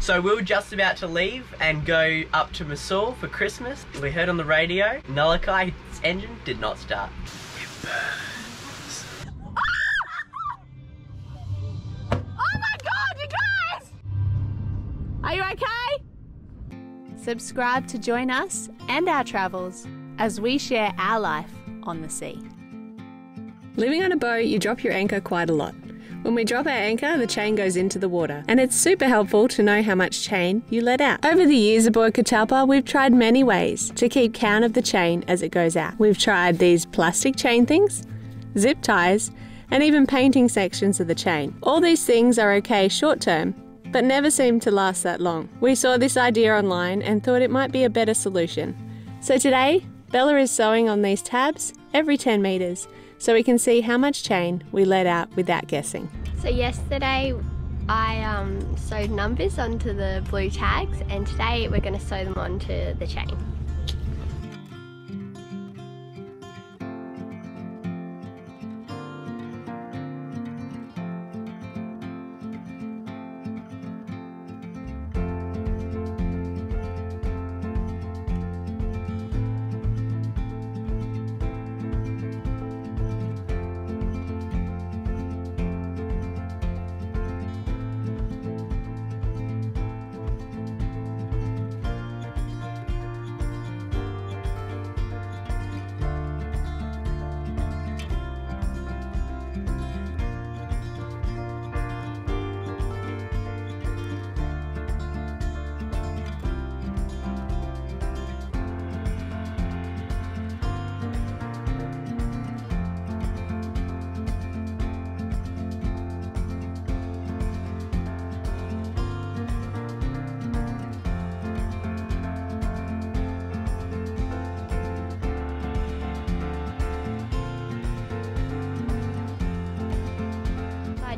So we were just about to leave and go up to Mosul for Christmas. We heard on the radio, Nalakai's engine did not start. It burns. Oh my God, you guys! Are you okay? Subscribe to join us and our travels as we share our life on the sea. Living on a boat, you drop your anchor quite a lot. When we drop our anchor, the chain goes into the water, and it's super helpful to know how much chain you let out. Over the years aboard Catalpa, we've tried many ways to keep count of the chain as it goes out. We've tried these plastic chain things, zip ties, and even painting sections of the chain. All these things are okay short term, but never seem to last that long. We saw this idea online and thought it might be a better solution. So today, Bella is sewing on these tabs every 10 metres, so we can see how much chain we let out without guessing. So yesterday I sewed numbers onto the blue tags, and today we're going to sew them onto the chain.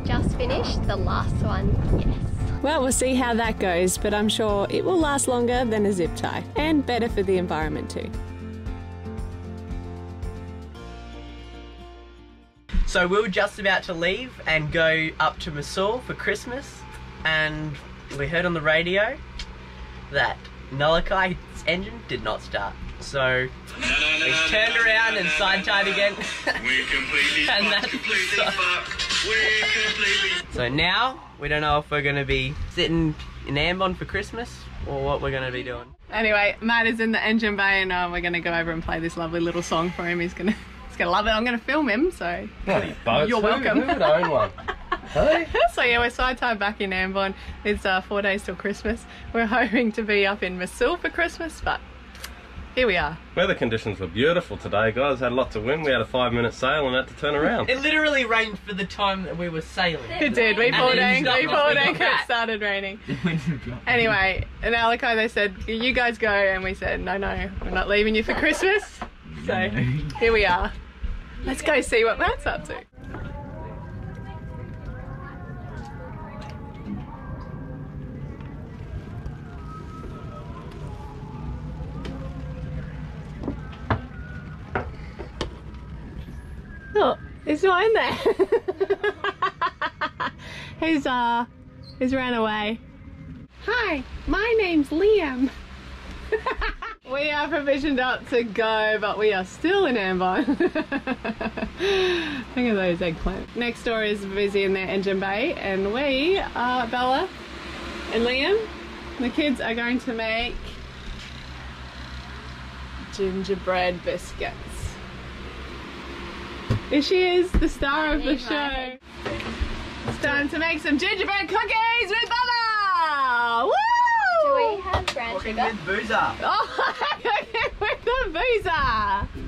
Just finished the last one, yes. Well, we'll see how that goes, but I'm sure it will last longer than a zip tie, and better for the environment too. So we were just about to leave and go up to Mosul for Christmas, and we heard on the radio that Nalakai's engine did not start. So we turned around and side-tied again. We're completely and that's completely fucked. So now, we don't know if we're going to be sitting in Ambon for Christmas or what we're going to be doing. Anyway, Matt is in the engine bay and we're going to go over and play this lovely little song for him. He's going to love it. I'm going to film him, so you're welcome. Who would own one? Hey? So yeah, we're side-tied back in Ambon. It's 4 days till Christmas. We're hoping to be up in Mosul for Christmas, but here we are. Weather conditions were beautiful today, guys. Had lots of wind. We had a 5-minute sail and had to turn around. It literally rained for the time that we were sailing. It did. We pulled anchor. It started raining. Anyway, in Nalakai they said, "You guys go," and we said, "No, no, we're not leaving you for Christmas." So here we are. Let's go see what Matt's up to. He's not in there. he's ran away. Hi, my name's Liam. We are provisioned up to go, but we are still in Ambon. Look at those eggplants. Next door is busy in their engine bay, and we are Bella and Liam. The kids are going to make gingerbread biscuits. Here she is, the star of the show. It's time to make some gingerbread cookies with Bella! Woo! Do we have brown sugar? Cooking with boozer. Oh, cooking with the boozer!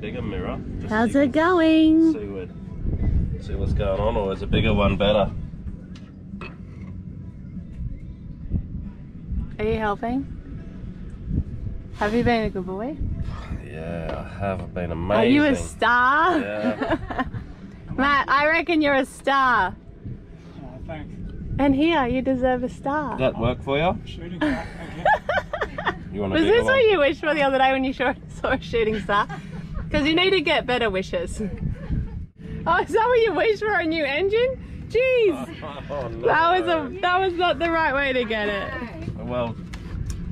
bigger mirror. How's it going? See what's going on, or is a bigger one better? Are you helping? Have you been a good boy? Yeah, I have. I've been amazing. Are you a star? Yeah. Matt, I reckon you're a star. Oh, thanks. And here, you deserve a star. Did that work for you? Shooting star, okay. You want a bigger one? Was this what you wished for the other day when you saw a shooting star? Because you need to get better wishes. Oh, is that what you wished for, a new engine? Jeez! Oh, no. That was not the right way to get it. Well,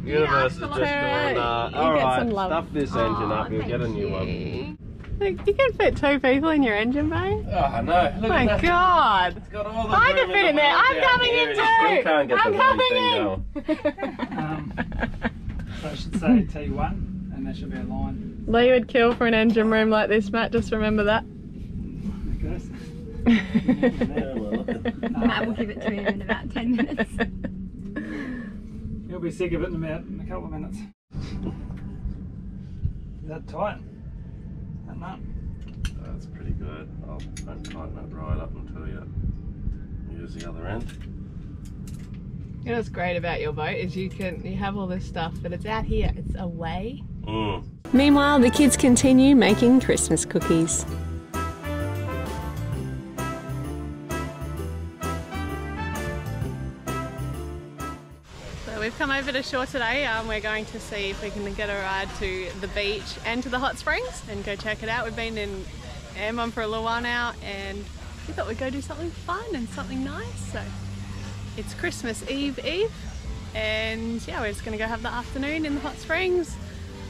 universe is just going, alright, stuff this engine up, you'll get a new one. Look, you can fit two people in your engine bay. Oh, I know. Look at that. My God. It's got all the I can fit in there. I'm coming in too. So I should say T1, and there should be a line. Lee would kill for an engine room like this, Matt. Just remember that. Matt will give it to him in about 10 minutes. You'll be sick of it in a couple of minutes. Is that tight? Is that nut? That's pretty good. I'll don't tighten that right up until you use the other end. You know what's great about your boat is you have all this stuff, but it's out here, it's away. Mm. Meanwhile, the kids continue making Christmas cookies. We've come over to shore today. We're going to see if we can get a ride to the beach and to the hot springs and go check it out. We've been in Ambon for a little while now and we thought we'd go do something fun and something nice. So it's Christmas Eve and yeah, we're just gonna go have the afternoon in the hot springs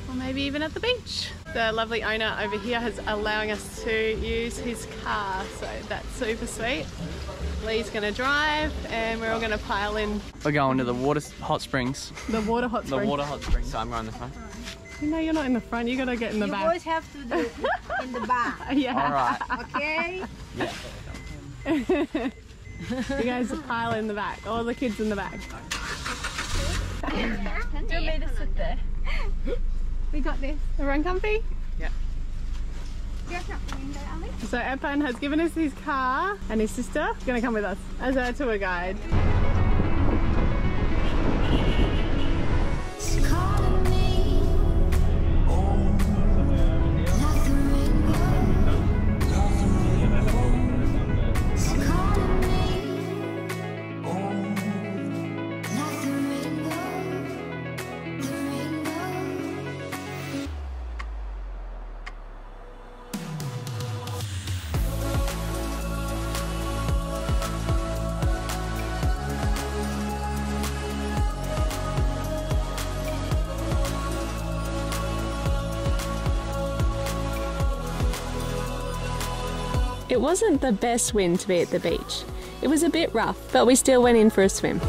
or maybe even at the beach. The lovely owner over here is allowing us to use his car, so that's super sweet. Lee's gonna drive and we're all gonna pile in. We're going to the hot springs. The water hot springs. The water hot springs. So I'm right in the front. You know, you're not in the front, you gotta get in the back. You always have to do in the back. Yeah. Alright. Okay? Yeah. You guys pile in the back. All the kids in the back. Do you want me to sit there? We got this. Everyone comfy? Yeah. So Epan has given us his car and his sister is going to come with us as our tour guide. It wasn't the best wind to be at the beach. It was a bit rough, but we still went in for a swim.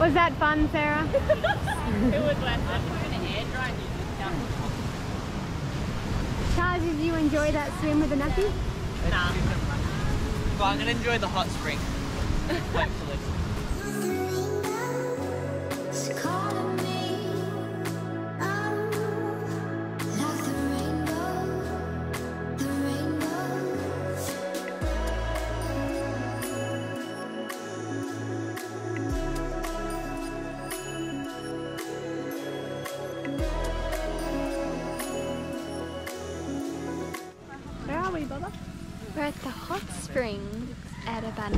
Was that fun, Sarah? It was less fun. Charles, did you enjoy that swim with the nappies? Nah. But I'm going to enjoy the hot spring. Hopefully. We're at the hot springs at Ambon.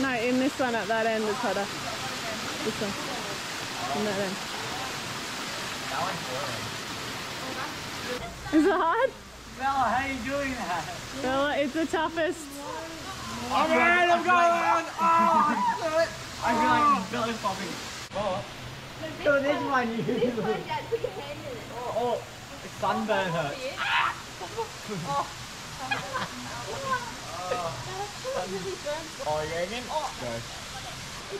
No, in this one at that end it's hotter. This one. In that end. Is it hard? Bella, how are you doing? Well, it's the toughest. All right, I'm going. I feel like my belly popping. Oh. So this one, you. This one, Dad, put your hand in it. Oh, sunburn hurts. Oh, oh, yeah, again. Oh, it's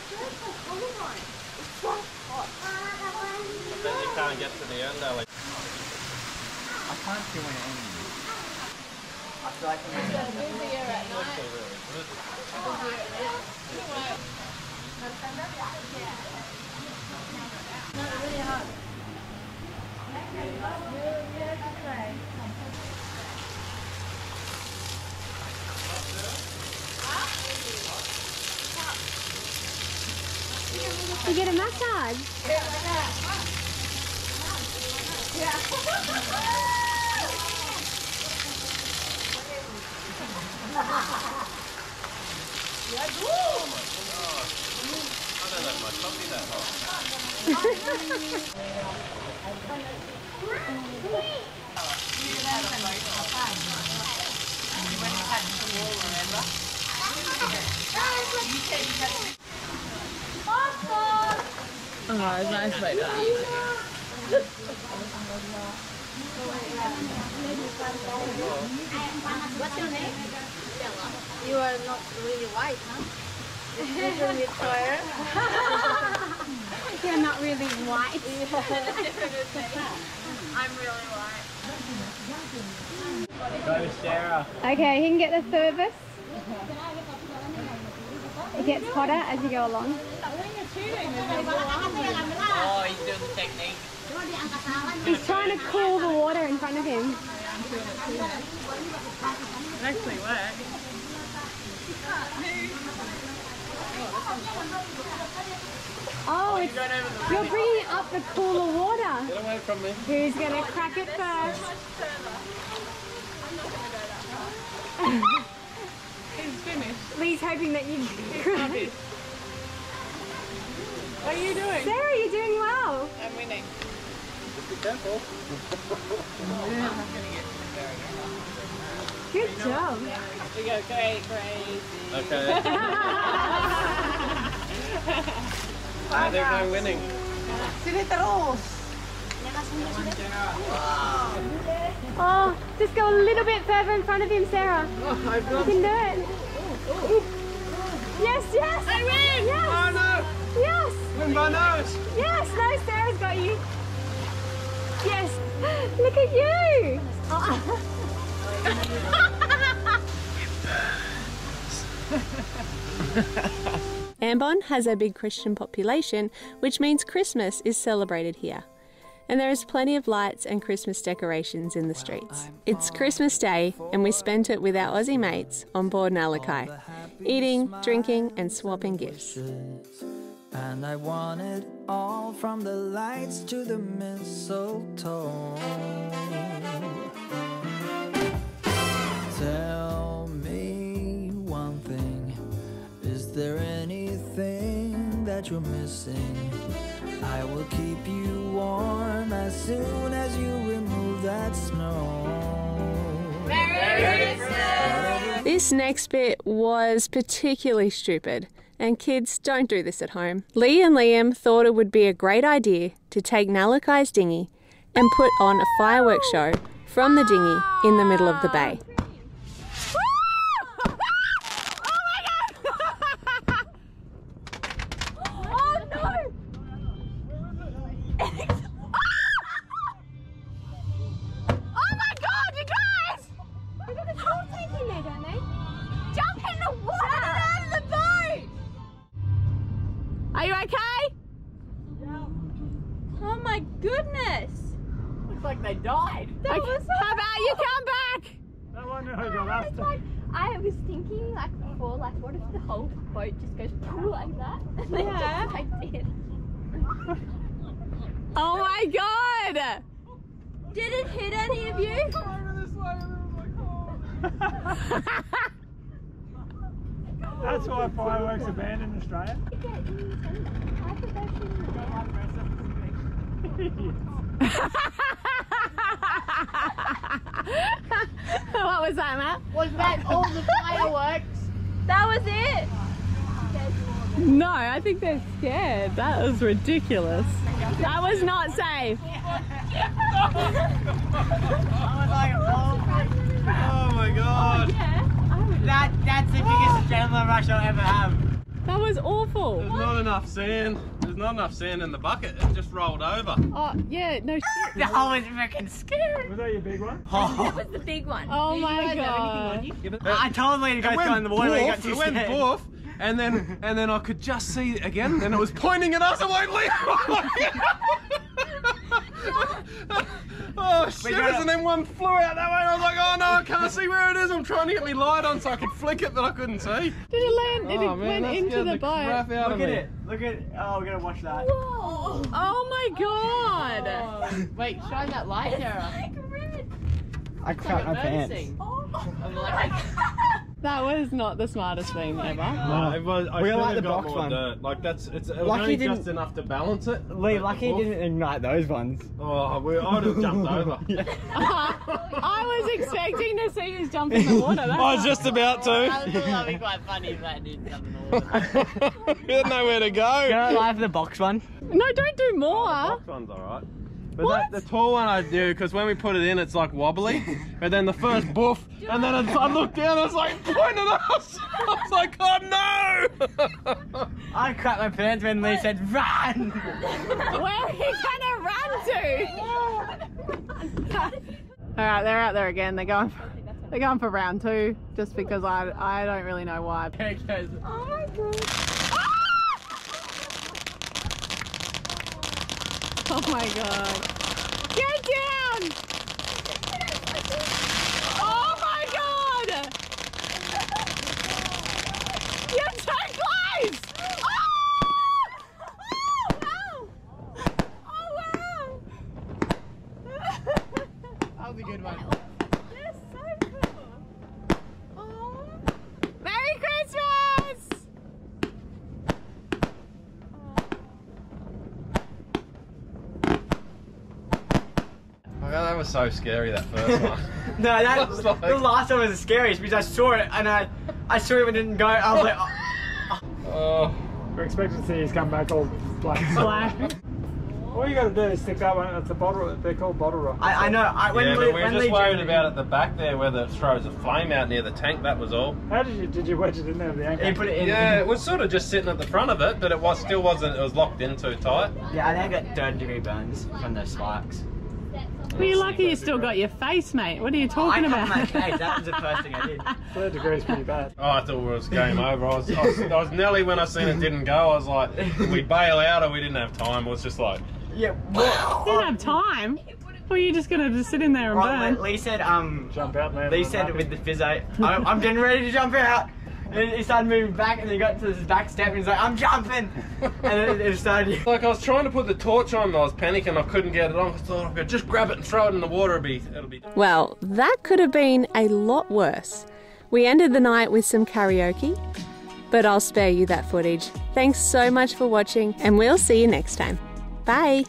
just so cold on. It's so hot. I bet you can't get to the end though. I can't see my end. I feel like I'm going to move here at night. Not really hot. You get a massage. Yeah, like that. Yeah. I don't like my coffee that hot. Oh, it's nice like that. What's your name? Stella. You are not really white, huh? You're not really white. I'm really white. Go, Sarah. Okay, he can get the service. It gets hotter as you go along. Oh, he's doing the technique. He's trying to cool the water in front of him. It actually works. Oh, it's, you're bringing up the cooler water. Get away from me. Who's going to crack it first? I'm not going to go that far. It's finished. Lee's hoping that you can. What are you doing? Sarah, you're doing well. I'm winning. Just be careful. Yeah. I'm going to get Sarah now. Good job. We go crazy. Okay. I think I'm winning. Oh, just go a little bit further in front of him, Sarah. Oh, I've got you can do it. Oh, oh. Yes, yes. I win. Yes. Oh, no. Yes. Win by nose. Yes. No, Sarah's got you. Yes. Look at you. Oh. Ambon has a big Christian population, which means Christmas is celebrated here. And there is plenty of lights and Christmas decorations in the streets. It's Christmas Day and we spent it with our Aussie mates on board Nalakai, eating, drinking and swapping gifts. And I want it all, from the lights to the mistletoe. Tell me one thing, is there anything that you're missing? I will keep you warm as soon as you remove that snow. Merry Christmas! This next bit was particularly stupid, and kids, don't do this at home. Lee and Liam thought it would be a great idea to take Nalakai's dinghy and put on a fireworks show from the dinghy in the middle of the bay. Oh my god! Did it hit any of you? That's why fireworks are banned in Australia. What was that, Matt? Was that all the fireworks? That was it? No, I think they're scared. That was ridiculous. That was not safe. I was like, oh my god. Oh, yeah. That's the biggest adrenaline rush I'll ever have. That was awful. There's not enough sand. There's not enough sand in the bucket. It just rolled over. Oh, yeah, no shit. That was freaking scary. Was that your big one? Oh. That was the big one. Oh my god. I told him to go in the water. It went boof. And then I could just see it again, and it was pointing at us. I won't leave. Oh shit! And then one flew out that way, and I was like, oh no, I can't see where it is. I'm trying to get me light on so I could flick it, but I couldn't see. Did it land? Oh, man, went into the boat. Look at it. Look at it. Oh, we're gonna watch that. Whoa. Oh my god! Oh. Wait, shine that light, Sarah. It's like red. I can't. Like I'm That was not the smartest thing ever. No, it was. I like the box one. Dirt. Like that's, it was only just enough to balance it. Lee, lucky it didn't ignite those ones. Oh, I would have jumped over. Yeah. I was expecting to see us jump in the water. I was just about to. That would be quite funny if I didn't jump in the water. We didn't know where to go. You don't like the box one? No, don't do more. Oh, the box one's alright. But what? The tall one I do, because when we put it in, it's like wobbly. But then the first boof, and then I looked down and I was like, pointing at us! I was like, oh no! I cracked my pants when Lee said, run! Where are you gonna run to? Alright, they're out there again. They're going for round two, just because I don't really know why. There it goes. Oh my god. Oh my god. Get down! Oh my god! You're so close! Oh! Oh wow! That was a good one. You're so cool. Oh. Merry Christmas! That was so scary, that first one. No, that was like... the last one was the scariest because I saw it and I saw it and didn't go. I was like, oh. We're expecting to see he's come back all like slash. All you gotta do is stick that one at the bottle. They're called bottle rockets. I know. We were just worried about at the back there whether it throws a flame out near the tank. That was all. How did you wedge it in there with the anchor? You put it in. Yeah, it was sort of just sitting at the front of it, but it was still wasn't. It was locked in too tight. Yeah, I think I got third-degree burns from those spikes. Well, you're lucky you still got your face, mate. What are you talking about? I cut my face. That was the first thing I did. 3rd degree's pretty bad. Oh, I thought it was game over. I was Nelly when I seen it didn't go. I was like, we bail out or we didn't have time. It was just like, yeah, what? Didn't have time. Well, you're just gonna just sit in there and burn. Lee said, jump out, man. Lee said with the physio, I'm getting ready to jump out. And he started moving back, and then he got to this back step, and he's like, "I'm jumping!" And then it started. Like I was trying to put the torch on, and I was panicking. I couldn't get it on. I thought I could just grab it and throw it in the water. It'll be. Well, that could have been a lot worse. We ended the night with some karaoke, but I'll spare you that footage. Thanks so much for watching, and we'll see you next time. Bye.